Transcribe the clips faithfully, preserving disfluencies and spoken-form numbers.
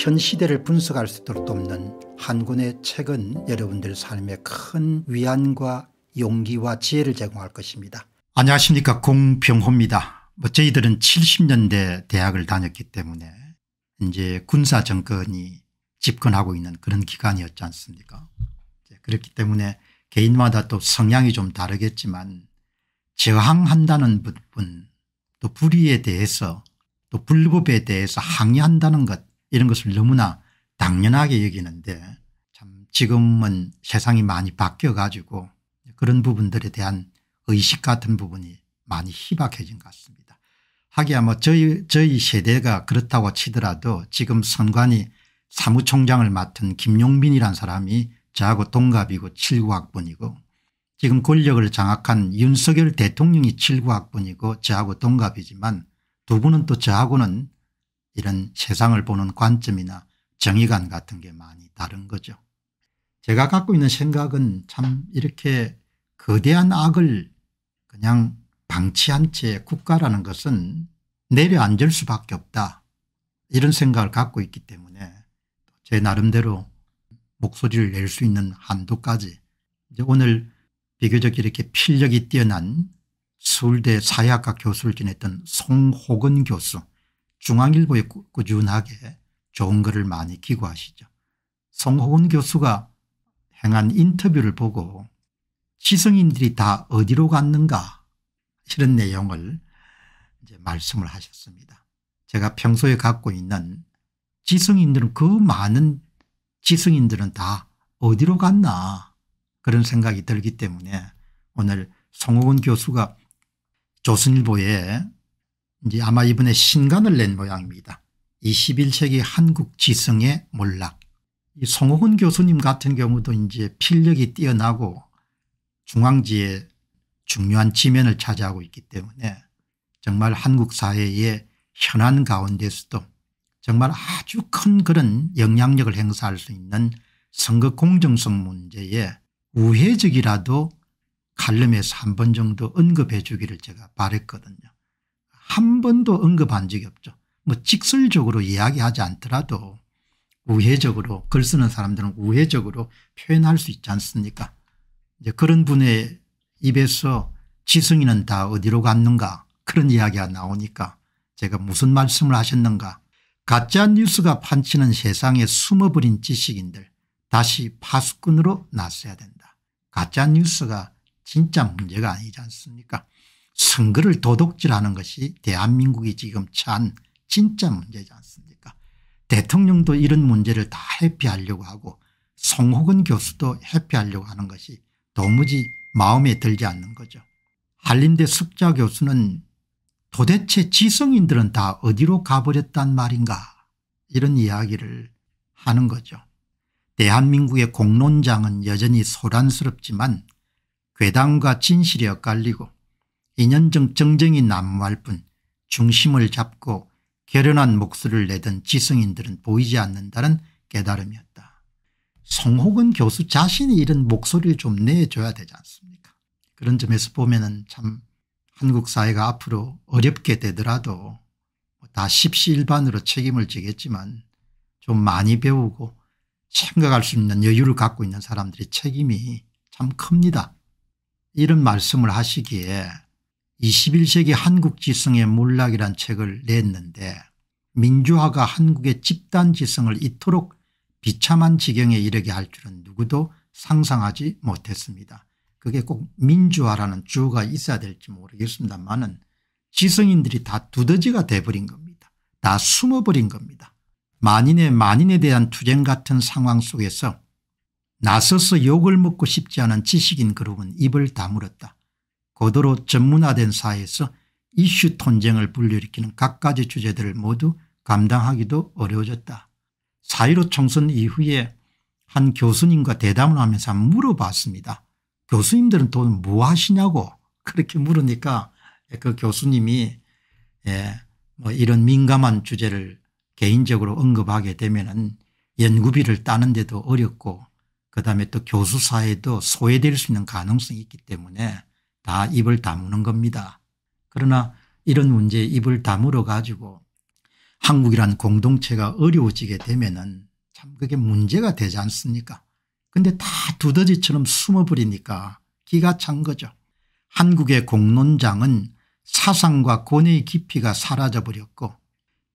현 시대를 분석할 수 있도록 돕는 한 권의 책은 여러분들 삶에 큰 위안과 용기와 지혜를 제공할 것입니다. 안녕하십니까, 공병호입니다. 뭐 저희들은 칠십 년대 대학을 다녔기 때문에 이제 군사 정권이 집권하고 있는 그런 기간이었지 않습니까? 그렇기 때문에 개인마다 또 성향이 좀 다르겠지만 저항한다는 부분, 또 불의에 대해서, 또 불법에 대해서 항의한다는 것, 이런 것을 너무나 당연하게 여기는데, 참 지금은 세상이 많이 바뀌어 가지고 그런 부분들에 대한 의식 같은 부분이 많이 희박해진 것 같습니다. 하기야 뭐 저희 저희 세대가 그렇다고 치더라도 지금 선관위 사무총장을 맡은 김용빈이라는 사람이 저하고 동갑이고 칠구 학번이고, 지금 권력을 장악한 윤석열 대통령이 칠구 학번이고 저하고 동갑이지만, 두 분은 또 저하고는 이런 세상을 보는 관점이나 정의관 같은 게 많이 다른 거죠. 제가 갖고 있는 생각은, 참 이렇게 거대한 악을 그냥 방치한 채 국가라는 것은 내려앉을 수밖에 없다, 이런 생각을 갖고 있기 때문에 제 나름대로 목소리를 낼 수 있는 한도까지, 이제 오늘 비교적 이렇게 필력이 뛰어난 서울대 사회학과 교수를 지냈던 송호근 교수, 중앙일보에 꾸준하게 좋은 글을 많이 기고하시죠. 송호근 교수가 행한 인터뷰를 보고 지성인들이 다 어디로 갔는가, 이런 내용을 이제 말씀을 하셨습니다. 제가 평소에 갖고 있는 지성인들은, 그 많은 지성인들은 다 어디로 갔나, 그런 생각이 들기 때문에 오늘 송호근 교수가 조선일보에 이제 아마 이번에 신간을 낸 모양입니다. 이십일 세기 한국 지성의 몰락. 이 송호근 교수님 같은 경우도 이제 필력이 뛰어나고 중앙지에 중요한 지면을 차지하고 있기 때문에 정말 한국 사회의 현안 가운데서도 정말 아주 큰 그런 영향력을 행사할 수 있는 선거 공정성 문제에 우회적이라도 칼럼에서 한 번 정도 언급해 주기를 제가 바랬거든요. 한 번도 언급한 적이 없죠. 뭐 직설적으로 이야기하지 않더라도 우회적으로, 글 쓰는 사람들은 우회적으로 표현할 수 있지 않습니까? 이제 그런 분의 입에서 지성인은 다 어디로 갔는가, 그런 이야기가 나오니까 제가 무슨 말씀을 하셨는가. 가짜뉴스가 판치는 세상에 숨어버린 지식인들, 다시 파수꾼으로 나서야 된다. 가짜뉴스가 진짜 문제가 아니지 않습니까? 선거를 도둑질하는 것이 대한민국이 지금 처한 진짜 문제지 않습니까? 대통령도 이런 문제를 다 회피하려고 하고, 송호근 교수도 회피하려고 하는 것이 도무지 마음에 들지 않는 거죠. 한림대 숙자 교수는 도대체 지성인들은 다 어디로 가버렸단 말인가, 이런 이야기를 하는 거죠. 대한민국의 공론장은 여전히 소란스럽지만 괴담과 진실이 엇갈리고 이 년 전 정쟁이 난무할 뿐 중심을 잡고 결연한 목소리를 내던 지성인들은 보이지 않는다는 깨달음이었다. 송호근 교수 자신이 이런 목소리를 좀 내줘야 되지 않습니까? 그런 점에서 보면은 참 한국 사회가 앞으로 어렵게 되더라도 다 십시일반으로 책임을 지겠지만, 좀 많이 배우고 생각할 수 있는 여유를 갖고 있는 사람들의 책임이 참 큽니다. 이런 말씀을 하시기에 이십일 세기 한국지성의 몰락이란 책을 냈는데, 민주화가 한국의 집단지성을 이토록 비참한 지경에 이르게 할 줄은 누구도 상상하지 못했습니다. 그게 꼭 민주화라는 주어가 있어야 될지 모르겠습니다만은 지성인들이 다 두더지가 돼버린 겁니다. 다 숨어버린 겁니다. 만인의 만인에 대한 투쟁 같은 상황 속에서 나서서 욕을 먹고 싶지 않은 지식인 그룹은 입을 다물었다. 고도로 전문화된 사회에서 이슈 논쟁을 불러일으키는 갖가지 주제들을 모두 감당하기도 어려워졌다. 사 일오 총선 이후에 한 교수님과 대담을 하면서 물어봤습니다. 교수님들은 또 뭐 하시냐고 그렇게 물으니까 그 교수님이, 예, 뭐 이런 민감한 주제를 개인적으로 언급하게 되면은 연구비를 따는 데도 어렵고, 그다음에 또 교수 사회도 소외될 수 있는 가능성이 있기 때문에 다 입을 다무는 겁니다. 그러나 이런 문제에 입을 다물어 가지고 한국이란 공동체가 어려워지게 되면은 참 그게 문제가 되지 않습니까? 근데 다 두더지처럼 숨어버리니까 기가 찬 거죠. 한국의 공론장은 사상과 권위의 깊이가 사라져버렸고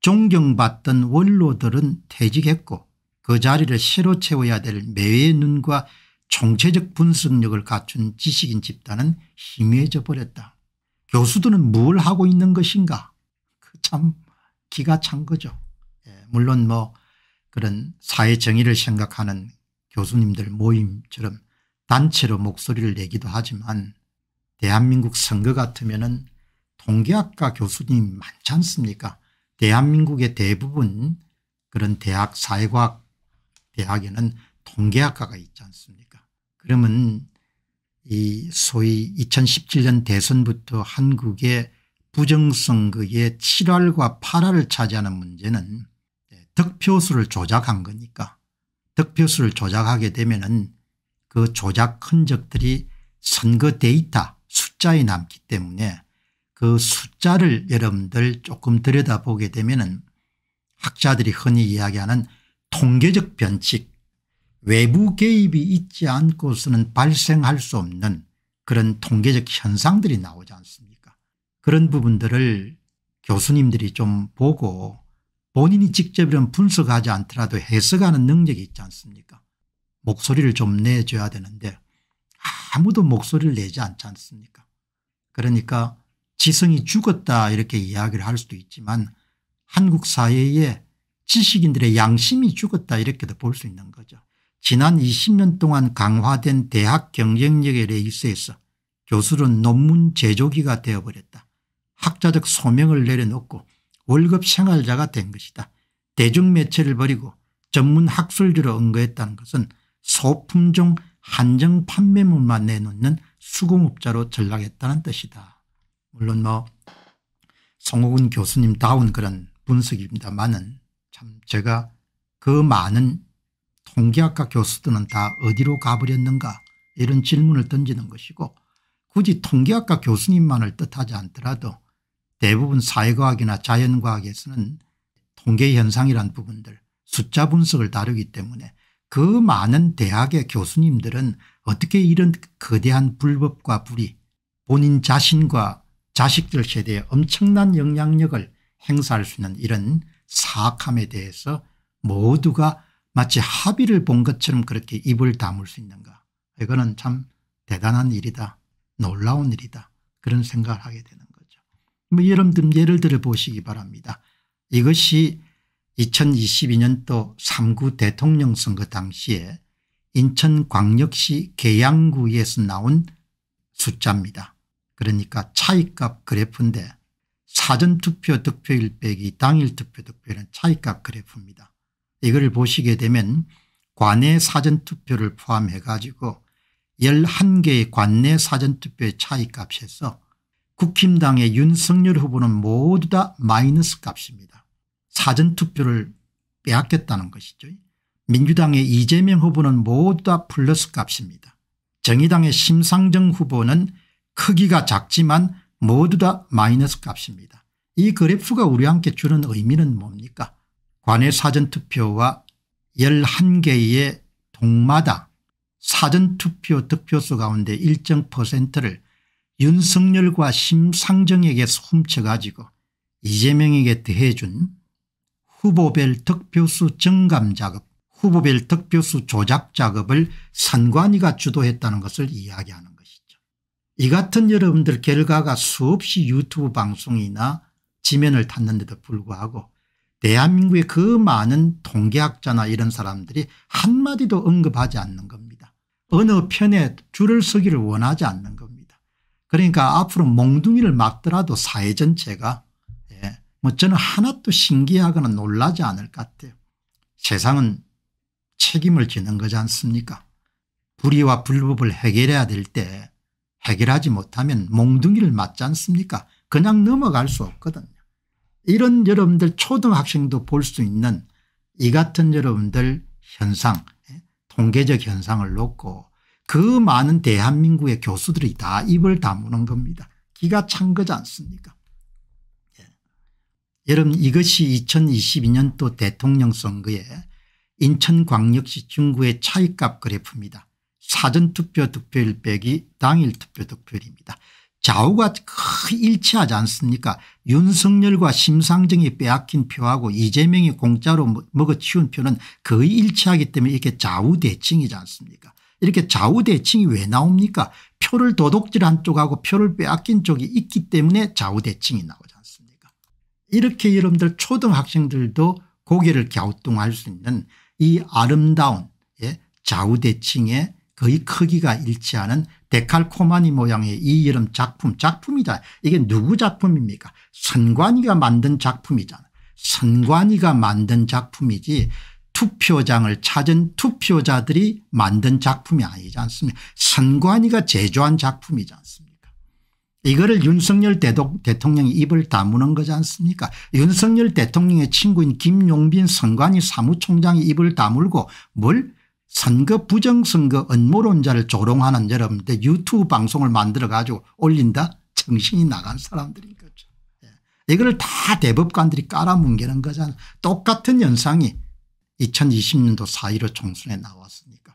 존경받던 원로들은 퇴직했고 그 자리를 새로 채워야 될 매의 눈과 총체적 분석력을 갖춘 지식인 집단은 희미해져 버렸다. 교수들은 뭘 하고 있는 것인가? 참 기가 찬 거죠. 예, 물론 뭐 그런 사회 정의를 생각하는 교수님들 모임처럼 단체로 목소리를 내기도 하지만 대한민국 선거 같으면은 통계학과 교수님이 많지 않습니까? 대한민국의 대부분 그런 대학, 사회과학 대학에는 통계학과가 있지 않습니까? 그러면 이 소위 이천십칠 년 대선부터 한국의 부정선거의 칠 할과 팔 할을 차지하는 문제는 득표수를 조작한 거니까 득표수를 조작하게 되면은 그 조작 흔적들이 선거 데이터 숫자에 남기 때문에 그 숫자를 여러분들 조금 들여다보게 되면은 학자들이 흔히 이야기하는 통계적 변칙, 외부 개입이 있지 않고서는 발생할 수 없는 그런 통계적 현상들이 나오지 않습니까? 그런 부분들을 교수님들이 좀 보고 본인이 직접 이런 분석하지 않더라도 해석하는 능력이 있지 않습니까? 목소리를 좀 내줘야 되는데 아무도 목소리를 내지 않지 않습니까? 그러니까 지성이 죽었다 이렇게 이야기를 할 수도 있지만 한국 사회에 지식인들의 양심이 죽었다 이렇게도 볼 수 있는 거죠. 지난 이십 년 동안 강화된 대학 경쟁력의 레이스에서 교수는 논문 제조기가 되어버렸다. 학자적 소명을 내려놓고 월급 생활자가 된 것이다. 대중매체를 버리고 전문 학술지로 응거했다는 것은 소품종 한정 판매물만 내놓는 수공업자로 전락했다는 뜻이다. 물론 뭐 송호근 교수님다운 그런 분석입니다만은 참 제가 그 많은 통계학과 교수들은 다 어디로 가버렸는가 이런 질문을 던지는 것이고 굳이 통계학과 교수님만을 뜻하지 않더라도 대부분 사회과학이나 자연과학에서는 통계현상이란 부분들 숫자 분석을 다루기 때문에 그 많은 대학의 교수님들은 어떻게 이런 거대한 불법과 불이 본인 자신과 자식들 세대에 엄청난 영향력을 행사할 수 있는 이런 사악함에 대해서 모두가 마치 합의를 본 것처럼 그렇게 입을 다물 수 있는가. 이거는 참 대단한 일이다. 놀라운 일이다. 그런 생각을 하게 되는 거죠. 뭐 여러분들 예를 들어 보시기 바랍니다. 이것이 이천이십이 년도 삼 구 대통령 선거 당시에 인천광역시 계양구에서 나온 숫자입니다. 그러니까 차이값 그래프인데 사전투표 득표율 빼기 당일투표 득표율은 차이값 그래프입니다. 이걸 보시게 되면 관내 사전투표를 포함해 가지고 열한 개의 관내 사전투표의 차이값에서 국힘당의 윤석열 후보는 모두 다 마이너스 값입니다. 사전투표를 빼앗겼다는 것이죠. 민주당의 이재명 후보는 모두 다 플러스 값입니다. 정의당의 심상정 후보는 크기가 작지만 모두 다 마이너스 값입니다. 이 그래프가 우리 함께 주는 의미는 뭡니까? 관외 사전투표와 열한 개의 동마다 사전투표 득표수 가운데 일정 퍼센트를 윤석열과 심상정에게 훔쳐가지고 이재명에게 더해준 후보별 득표수 증감 작업, 후보별 득표수 조작 작업을 선관위가 주도했다는 것을 이야기하는 것이죠. 이 같은 여러분들 결과가 수없이 유튜브 방송이나 지면을 탔는데도 불구하고 대한민국의 그 많은 통계학자나 이런 사람들이 한마디도 언급하지 않는 겁니다. 어느 편에 줄을 서기를 원하지 않는 겁니다. 그러니까 앞으로 몽둥이를 맞더라도 사회 전체가 예, 뭐 저는 하나도 신기하거나 놀라지 않을 것 같아요. 세상은 책임을 지는 거지 않습니까? 불의와 불법을 해결해야 될 때 해결하지 못하면 몽둥이를 맞지 않습니까? 그냥 넘어갈 수 없거든요. 이런 여러분들 초등학생도 볼 수 있는 이 같은 여러분들 현상, 통계적 현상을 놓고 그 많은 대한민국의 교수들이 다 입을 다무는 겁니다. 기가 찬 거지 않습니까? 여러분 이것이 이천이십이 년도 대통령 선거에 인천광역시 중구의 차이값 그래프입니다. 사전투표 득표율 빼기 당일 투표 득표율입니다. 좌우가 거의 일치하지 않습니까? 윤석열과 심상정이 빼앗긴 표하고 이재명이 공짜로 먹어치운 표는 거의 일치하기 때문에 이렇게 좌우대칭이지 않습니까? 이렇게 좌우대칭이 왜 나옵니까? 표를 도둑질한 쪽하고 표를 빼앗긴 쪽이 있기 때문에 좌우대칭이 나오지 않습니까? 이렇게 여러분들 초등학생들도 고개를 갸우뚱할 수 있는 이 아름다운 좌우대칭의 거의 크기가 일치하는 데칼코마니 모양의 이 여름 작품, 작품이잖아요. 이게 누구 작품입니까? 선관위가 만든 작품이잖아요. 선관위가 만든 작품이지 투표장을 찾은 투표자들이 만든 작품이 아니지 않습니까? 선관위가 제조한 작품이지 않습니까? 이거를 윤석열 대독, 대통령이 입을 다무는 거지 않습니까? 윤석열 대통령의 친구인 김용빈 선관위 사무총장이 입을 다물고 뭘? 선거 부정선거 음모론자를 조롱하는 여러분들 유튜브 방송을 만들어 가지고 올린다? 정신이 나간 사람들인 거죠. 이걸 다 대법관들이 깔아뭉개는 거잖아요. 똑같은 현상이 이천이십 년도 사 일오 총선에 나왔으니까.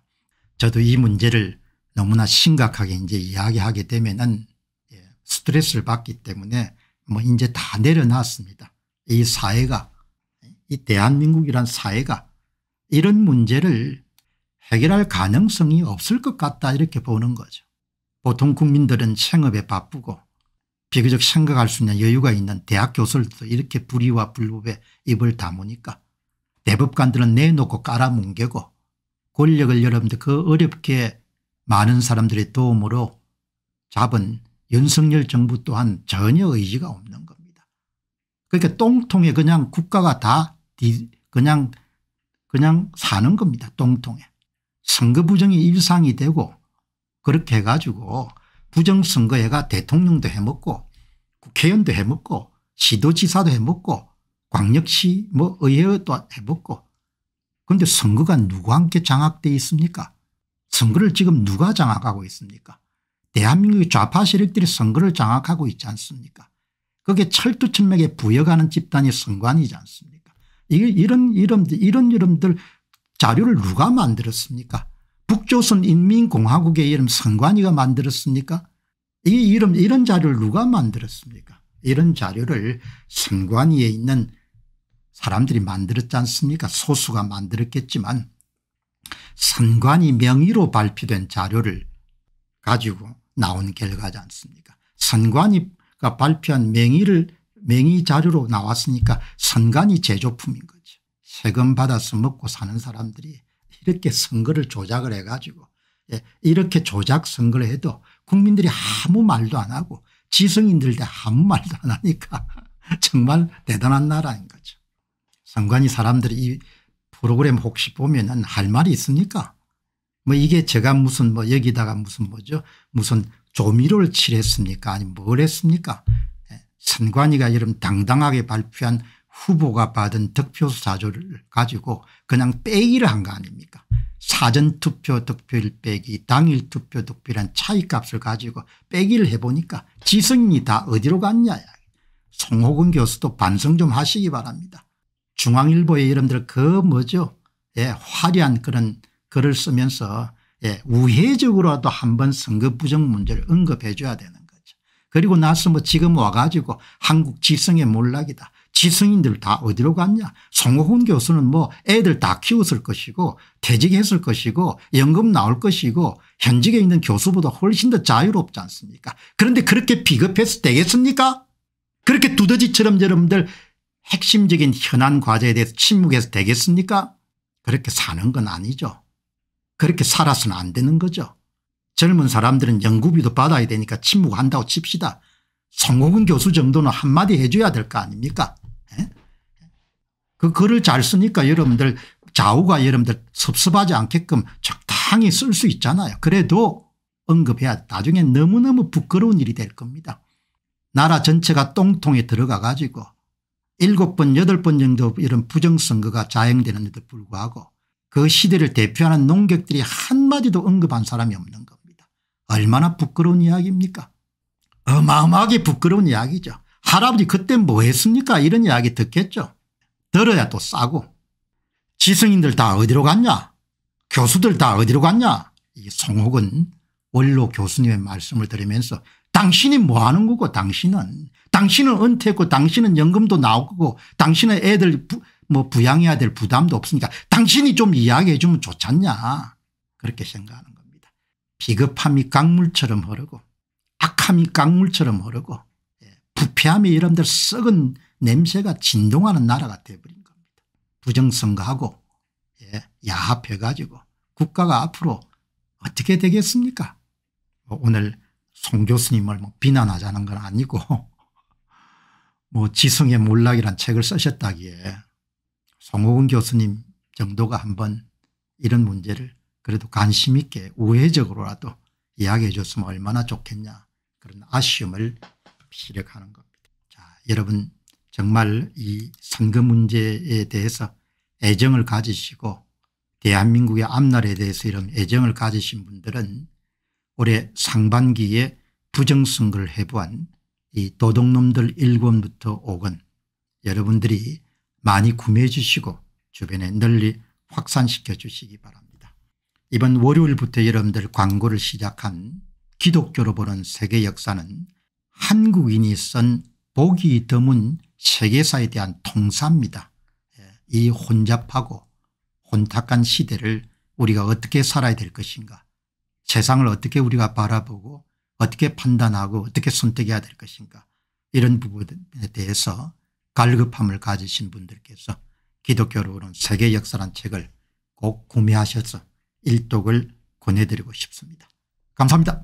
저도 이 문제를 너무나 심각하게 이제 이야기하게 되면은 스트레스를 받기 때문에 뭐 이제 다 내려놨습니다. 이 사회가, 이 대한민국이란 사회가 이런 문제를 해결할 가능성이 없을 것 같다 이렇게 보는 거죠. 보통 국민들은 생업에 바쁘고 비교적 생각할 수 있는 여유가 있는 대학 교수들도 이렇게 불의와 불법에 입을 다무니까 대법관들은 내놓고 깔아뭉개고 권력을 여러분들 그 어렵게 많은 사람들의 도움으로 잡은 윤석열 정부 또한 전혀 의지가 없는 겁니다. 그러니까 똥통에 그냥 국가가 다 그냥 그냥 사는 겁니다. 똥통에. 선거 부정이 일상이 되고 그렇게 해가지고 부정선거에가 대통령도 해먹고 국회의원도 해먹고 시도지사도 해먹고 광역시 뭐 의회도 해먹고 그런데 선거가 누구와 함께 장악되어 있습니까? 선거를 지금 누가 장악하고 있습니까? 대한민국의 좌파 세력들이 선거를 장악하고 있지 않습니까? 그게 철두철미하게 부여가는 집단이 선관이지 않습니까? 이런 이름들 이런 이름들 자료를 누가 만들었습니까? 북조선인민공화국의 이름 선관위가 만들었습니까? 이 이름 이런 자료를 누가 만들었습니까? 이런 자료를 선관위에 있는 사람들이 만들었지 않습니까? 소수가 만들었겠지만 선관위 명의로 발표된 자료를 가지고 나온 결과지 않습니까? 선관위가 발표한 명의를 명의 자료로 나왔으니까 선관위 제조품인 거죠. 세금 받아서 먹고 사는 사람들이 이렇게 선거를 조작을 해가지고 이렇게 조작 선거를 해도 국민들이 아무 말도 안 하고 지성인들도 아무 말도 안 하니까 정말 대단한 나라인 거죠. 선관위 사람들이 이 프로그램 혹시 보면은 할 말이 있습니까? 뭐 이게 제가 무슨 뭐 여기다가 무슨 뭐죠? 무슨 조미료를 칠했습니까? 아니 뭘 했습니까? 선관위가 이런 당당하게 발표한 후보가 받은 득표수 자료를 가지고 그냥 빼기를 한 거 아닙니까? 사전투표 득표율 빼기 당일 투표 득표율한 차이값을 가지고 빼기를 해보니까 지성인이 다 어디로 갔냐. 송호근 교수도 반성 좀 하시기 바랍니다. 중앙일보에 여러분들 그 뭐죠? 예, 화려한 그런 글을 쓰면서 예, 우회적으로라도 한번 선거 부정 문제를 언급해 줘야 되는 거죠. 그리고 나서 뭐 지금 와가지고 한국 지성의 몰락이다. 지성인들 다 어디로 갔냐. 송호근 교수는 뭐 애들 다 키웠을 것이고 퇴직했을 것이고 연금 나올 것이고 현직에 있는 교수보다 훨씬 더 자유롭지 않습니까? 그런데 그렇게 비겁해서 되겠습니까? 그렇게 두더지처럼 여러분들 핵심적인 현안 과제에 대해서 침묵해서 되겠습니까? 그렇게 사는 건 아니죠. 그렇게 살아서는 안 되는 거죠. 젊은 사람들은 연구비도 받아야 되니까 침묵한다고 칩시다. 송호근 교수 정도는 한마디 해줘야 될 거 아닙니까? 예? 그 글을 잘 쓰니까 여러분들 좌우가 여러분들 섭섭하지 않게끔 적당히 쓸 수 있잖아요. 그래도 언급해야 나중에 너무너무 부끄러운 일이 될 겁니다. 나라 전체가 똥통에 들어가 가지고 일곱 번 여덟 번 정도 이런 부정선거가 자행되는데도 불구하고 그 시대를 대표하는 농객들이 한마디도 언급한 사람이 없는 겁니다. 얼마나 부끄러운 이야기입니까? 어마어마하게 부끄러운 이야기죠. 할아버지 그때 뭐 했습니까? 이런 이야기 듣겠죠. 들어야 또 싸고. 지성인들 다 어디로 갔냐? 교수들 다 어디로 갔냐? 이 송호근 원로 교수님의 말씀을 들으면서 당신이 뭐 하는 거고 당신은. 당신은 은퇴했고 당신은 연금도 나오고 당신은 애들 부, 뭐 부양해야 될 부담도 없으니까 당신이 좀 이야기해 주면 좋지 않냐. 그렇게 생각하는 겁니다. 비겁함이 강물처럼 흐르고 악함이 강물처럼 흐르고 부패함이 이런들 썩은 냄새가 진동하는 나라가 되어버린 겁니다. 부정선거하고 야합해가지고 국가가 앞으로 어떻게 되겠습니까? 오늘 송 교수님을 뭐 비난하자는 건 아니고 뭐 지성의 몰락이란 책을 쓰셨다기에 송호근 교수님 정도가 한번 이런 문제를 그래도 관심 있게 우회적으로라도 이야기해 줬으면 얼마나 좋겠냐, 그런 아쉬움을 피력하는 겁니다. 자, 여러분 정말 이 선거 문제에 대해서 애정을 가지시고 대한민국의 앞날에 대해서 이런 애정을 가지신 분들은 올해 상반기에 부정선거를 해부한 이 도둑놈들 일권부터 오권 여러분들이 많이 구매해 주시고 주변에 널리 확산시켜 주시기 바랍니다. 이번 월요일부터 여러분들 광고를 시작한 기독교로 보는 세계 역사는 한국인이 쓴 보기 드문 세계사에 대한 통사입니다. 이 혼잡하고 혼탁한 시대를 우리가 어떻게 살아야 될 것인가, 세상을 어떻게 우리가 바라보고 어떻게 판단하고 어떻게 선택해야 될 것인가, 이런 부분에 대해서 갈급함을 가지신 분들께서 기독교로 보는 세계 역사란 책을 꼭 구매하셔서 일독을 권해드리고 싶습니다. 감사합니다.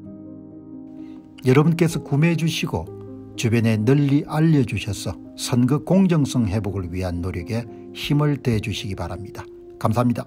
여러분께서 구매해 주시고 주변에 널리 알려주셔서 선거 공정성 회복을 위한 노력에 힘을 더해 주시기 바랍니다. 감사합니다.